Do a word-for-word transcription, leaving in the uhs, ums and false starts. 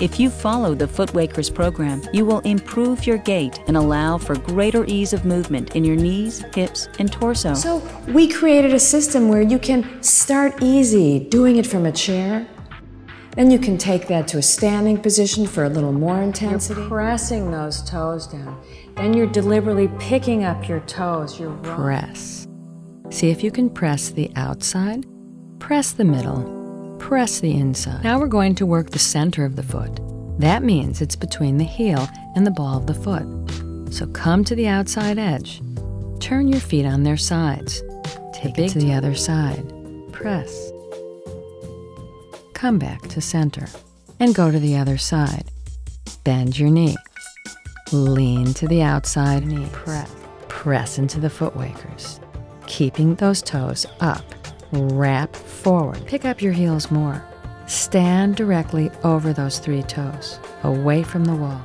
If you follow the Foot Wakers program, you will improve your gait and allow for greater ease of movement in your knees, hips, and torso. So we created a system where you can start easy doing it from a chair. Then you can take that to a standing position for a little more intensity. You're pressing those toes down. Then you're deliberately picking up your toes. You're press. See if you can press the outside, press the middle, press the inside. Now we're going to work the center of the foot. That means it's between the heel and the ball of the foot. So come to the outside edge. Turn your feet on their sides. Take it to the other side. Press. Come back to center and go to the other side. Bend your knee. Lean to the outside knee. Press. Press into the Foot Wakers, keeping those toes up. Wrap forward. Pick up your heels more. Stand directly over those three toes, away from the wall.